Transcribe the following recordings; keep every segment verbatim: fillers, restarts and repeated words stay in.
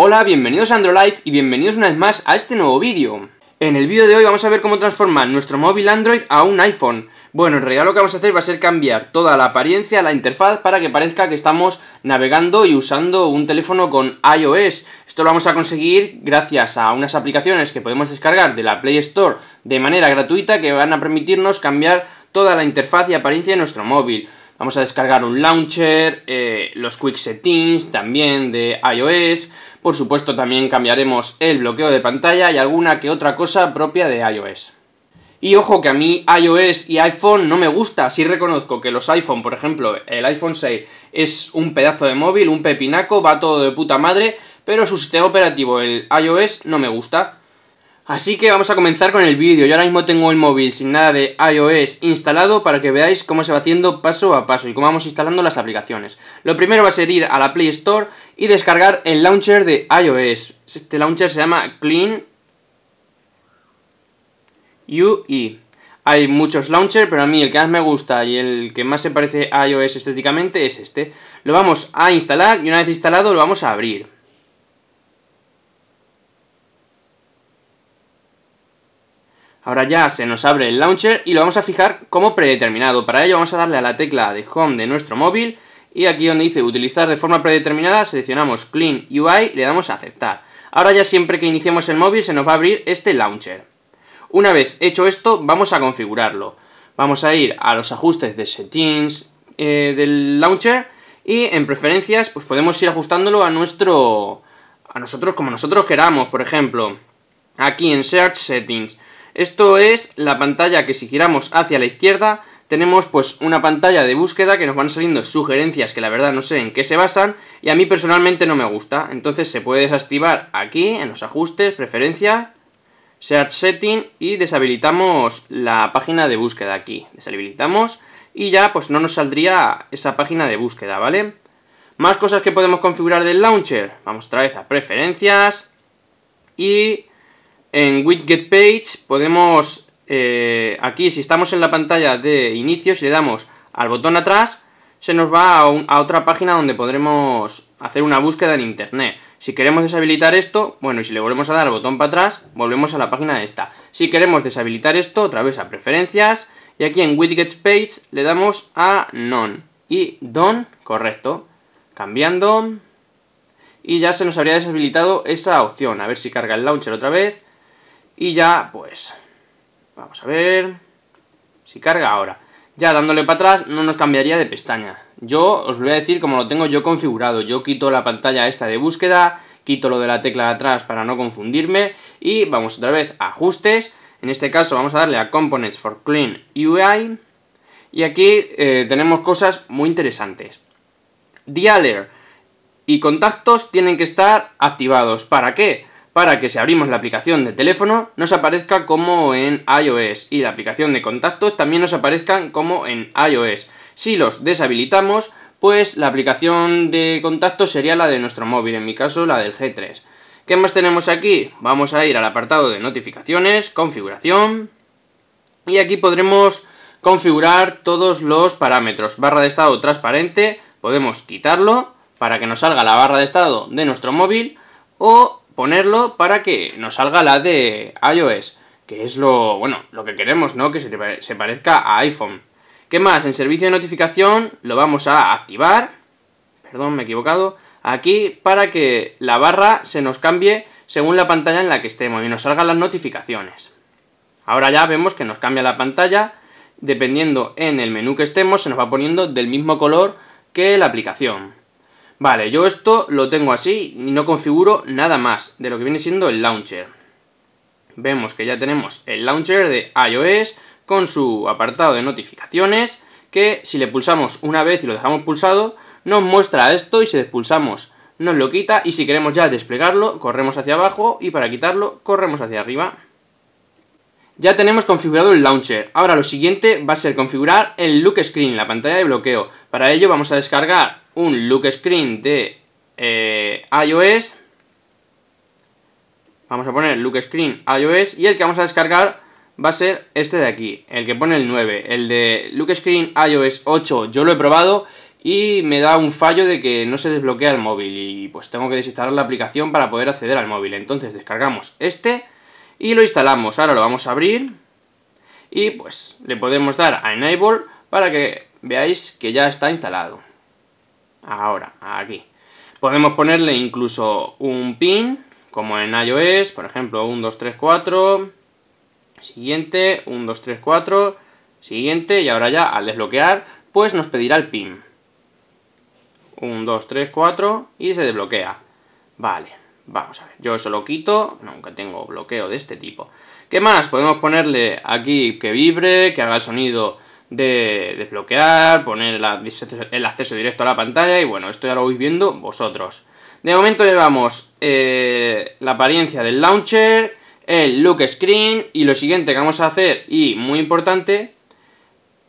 Hola, bienvenidos a AndroLife y bienvenidos una vez más a este nuevo vídeo. En el vídeo de hoy vamos a ver cómo transformar nuestro móvil Android a un iPhone. Bueno, en realidad lo que vamos a hacer va a ser cambiar toda la apariencia, la interfaz, para que parezca que estamos navegando y usando un teléfono con iOS. Esto lo vamos a conseguir gracias a unas aplicaciones que podemos descargar de la Play Store de manera gratuita, que van a permitirnos cambiar toda la interfaz y apariencia de nuestro móvil. Vamos a descargar un launcher, eh, los Quick Settings también de iOS. Por supuesto, también cambiaremos el bloqueo de pantalla y alguna que otra cosa propia de iOS. Y ojo que a mí iOS y iPhone no me gusta. Sí reconozco que los iPhone, por ejemplo, el iPhone seis es un pedazo de móvil, un pepinaco, va todo de puta madre, pero su sistema operativo, el iOS, no me gusta. Así que vamos a comenzar con el vídeo. Yo ahora mismo tengo el móvil sin nada de iOS instalado para que veáis cómo se va haciendo paso a paso y cómo vamos instalando las aplicaciones. Lo primero va a ser ir a la Play Store y descargar el launcher de iOS. Este launcher se llama Clean U I. Hay muchos launchers, pero a mí el que más me gusta y el que más se parece a iOS estéticamente es este. Lo vamos a instalar y una vez instalado lo vamos a abrir. Ahora ya se nos abre el launcher y lo vamos a fijar como predeterminado. Para ello vamos a darle a la tecla de Home de nuestro móvil y aquí donde dice utilizar de forma predeterminada seleccionamos Clean U I y le damos a aceptar. Ahora ya siempre que iniciemos el móvil se nos va a abrir este launcher. Una vez hecho esto vamos a configurarlo. Vamos a ir a los ajustes de settings eh, del launcher y en preferencias pues podemos ir ajustándolo a nuestro a nosotros como nosotros queramos. Por ejemplo, aquí en Search Settings. Esto es la pantalla que si giramos hacia la izquierda tenemos pues una pantalla de búsqueda que nos van saliendo sugerencias que la verdad no sé en qué se basan y a mí personalmente no me gusta. Entonces se puede desactivar aquí en los ajustes, preferencia, Search Setting y deshabilitamos la página de búsqueda aquí. Deshabilitamos y ya pues no nos saldría esa página de búsqueda, ¿vale? Más cosas que podemos configurar del launcher. Vamos otra vez a preferencias y... en Widget Page podemos, eh, aquí si estamos en la pantalla de inicio, si le damos al botón atrás, se nos va a, un, a otra página donde podremos hacer una búsqueda en internet. Si queremos deshabilitar esto, bueno, y si le volvemos a dar al botón para atrás, volvemos a la página esta. Si queremos deshabilitar esto, otra vez a preferencias, y aquí en Widget Page le damos a None y Done, correcto, cambiando, y ya se nos habría deshabilitado esa opción. A ver si carga el launcher otra vez. Y ya, pues, vamos a ver si carga ahora. Ya dándole para atrás no nos cambiaría de pestaña. Yo os voy a decir como lo tengo yo configurado. Yo quito la pantalla esta de búsqueda, quito lo de la tecla de atrás para no confundirme. Y vamos otra vez a ajustes. En este caso vamos a darle a Components for Clean U I. Y aquí eh, tenemos cosas muy interesantes. Dialer y contactos tienen que estar activados. ¿Para qué? Para que si abrimos la aplicación de teléfono nos aparezca como en iOS y la aplicación de contactos también nos aparezcan como en iOS. Si los deshabilitamos, pues la aplicación de contactos sería la de nuestro móvil, en mi caso la del G tres. ¿Qué más tenemos aquí? Vamos a ir al apartado de notificaciones, configuración y aquí podremos configurar todos los parámetros. Barra de estado transparente, podemos quitarlo para que nos salga la barra de estado de nuestro móvil o ponerlo para que nos salga la de iOS, que es lo bueno, lo que queremos, ¿no? Que se, se parezca a iPhone. ¿Qué más? En servicio de notificación lo vamos a activar, perdón, me he equivocado, aquí para que la barra se nos cambie según la pantalla en la que estemos y nos salgan las notificaciones. Ahora ya vemos que nos cambia la pantalla, dependiendo en el menú que estemos, se nos va poniendo del mismo color que la aplicación. Vale, yo esto lo tengo así y no configuro nada más de lo que viene siendo el launcher. Vemos que ya tenemos el launcher de iOS con su apartado de notificaciones que si le pulsamos una vez y lo dejamos pulsado nos muestra esto y si despulsamos nos lo quita y si queremos ya desplegarlo corremos hacia abajo y para quitarlo corremos hacia arriba. Ya tenemos configurado el launcher. Ahora lo siguiente va a ser configurar el lock screen, la pantalla de bloqueo. Para ello vamos a descargar un lock screen de eh, iOS. Vamos a poner lock screen iOS y el que vamos a descargar va a ser este de aquí, el que pone el nueve. El de lock screen iOS ocho yo lo he probado y me da un fallo de que no se desbloquea el móvil y pues tengo que desinstalar la aplicación para poder acceder al móvil. Entonces descargamos este y lo instalamos. Ahora lo vamos a abrir y pues le podemos dar a Enable para que veáis que ya está instalado. Ahora, aquí. Podemos ponerle incluso un pin, como en iOS, por ejemplo, uno, dos, tres, cuatro, siguiente, uno, dos, tres, cuatro, siguiente, y ahora ya al desbloquear, pues nos pedirá el pin. uno, dos, tres, cuatro, y se desbloquea. Vale, vamos a ver, yo eso lo quito, nunca tengo bloqueo de este tipo. ¿Qué más? Podemos ponerle aquí que vibre, que haga el sonido de desbloquear, poner el acceso directo a la pantalla y bueno, esto ya lo vais viendo vosotros. De momento llevamos eh, la apariencia del launcher, el lock screen y lo siguiente que vamos a hacer, y muy importante,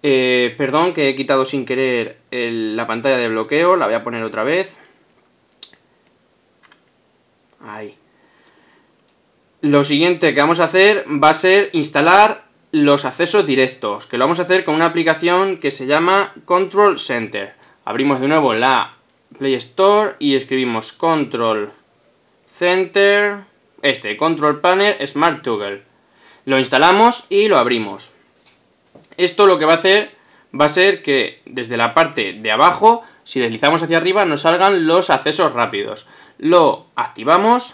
eh, perdón que he quitado sin querer el, la pantalla de bloqueo, la voy a poner otra vez. Ahí. Lo siguiente que vamos a hacer va a ser instalar los accesos directos, que lo vamos a hacer con una aplicación que se llama Control Center. Abrimos de nuevo la Play Store y escribimos Control Center, este, Control Panel Smart Toggle. Lo instalamos y lo abrimos. Esto lo que va a hacer va a ser que desde la parte de abajo, si deslizamos hacia arriba, nos salgan los accesos rápidos. Lo activamos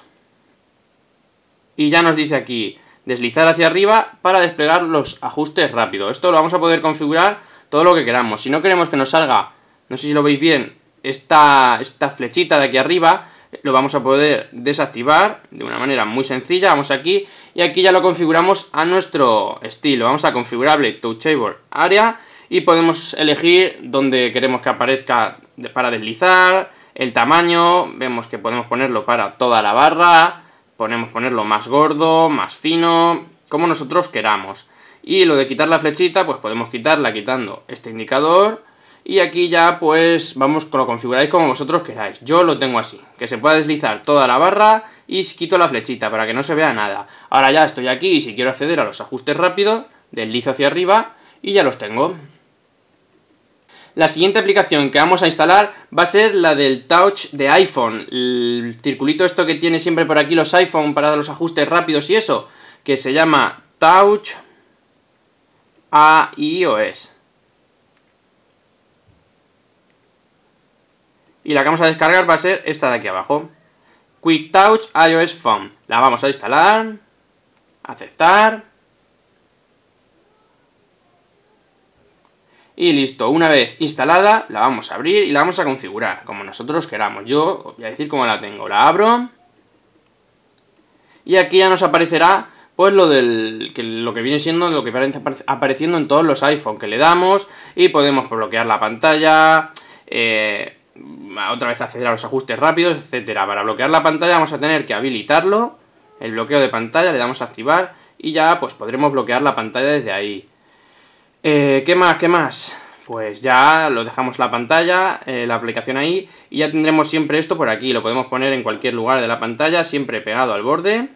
y ya nos dice aquí deslizar hacia arriba para desplegar los ajustes rápido. Esto lo vamos a poder configurar todo lo que queramos. Si no queremos que nos salga, no sé si lo veis bien, esta, esta flechita de aquí arriba, lo vamos a poder desactivar de una manera muy sencilla. Vamos aquí y aquí ya lo configuramos a nuestro estilo. Vamos a configurable touchable área y podemos elegir dónde queremos que aparezca para deslizar, el tamaño, vemos que podemos ponerlo para toda la barra. Podemos ponerlo más gordo, más fino, como nosotros queramos. Y lo de quitar la flechita, pues podemos quitarla quitando este indicador. Y aquí ya pues vamos, lo configuráis como vosotros queráis. Yo lo tengo así, que se pueda deslizar toda la barra y quito la flechita para que no se vea nada. Ahora ya estoy aquí y si quiero acceder a los ajustes rápidos, deslizo hacia arriba y ya los tengo. La siguiente aplicación que vamos a instalar va a ser la del Touch de iPhone, el circulito esto que tiene siempre por aquí los iPhone para dar los ajustes rápidos y eso, que se llama Touch iOS. Y la que vamos a descargar va a ser esta de aquí abajo, Quick Touch iOS Phone. La vamos a instalar, aceptar. Y listo, una vez instalada, la vamos a abrir y la vamos a configurar como nosotros queramos. Yo os voy a decir cómo la tengo. La abro y aquí ya nos aparecerá pues lo del que lo que viene siendo lo que aparece apareciendo en todos los iPhone, que le damos y podemos bloquear la pantalla, eh, otra vez acceder a los ajustes rápidos, etcétera. Para bloquear la pantalla vamos a tener que habilitarlo, el bloqueo de pantalla, le damos a activar y ya pues podremos bloquear la pantalla desde ahí. Eh, ¿Qué más? ¿Qué más? Pues ya lo dejamos la pantalla, eh, la aplicación ahí, y ya tendremos siempre esto por aquí. Lo podemos poner en cualquier lugar de la pantalla, siempre pegado al borde,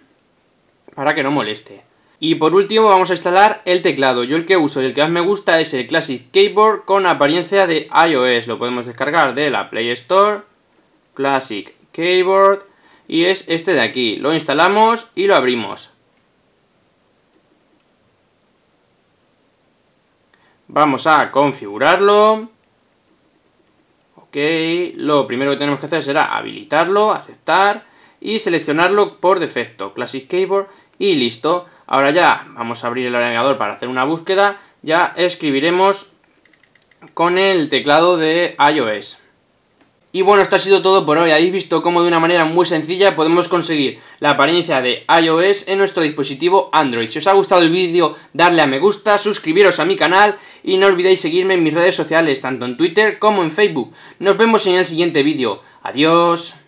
para que no moleste. Y por último vamos a instalar el teclado. Yo el que uso y el que más me gusta es el Classic Keyboard con apariencia de iOS. Lo podemos descargar de la Play Store, Classic Keyboard, y es este de aquí. Lo instalamos y lo abrimos. Vamos a configurarlo. Ok, lo primero que tenemos que hacer será habilitarlo, aceptar y seleccionarlo por defecto, Classic Keyboard, y listo. Ahora ya vamos a abrir el navegador para hacer una búsqueda. Ya escribiremos con el teclado de iOS. Y bueno, esto ha sido todo por hoy. Habéis visto cómo de una manera muy sencilla podemos conseguir la apariencia de iOS en nuestro dispositivo Android. Si os ha gustado el vídeo, darle a me gusta, suscribiros a mi canal y no olvidéis seguirme en mis redes sociales, tanto en Twitter como en Facebook. Nos vemos en el siguiente vídeo. Adiós.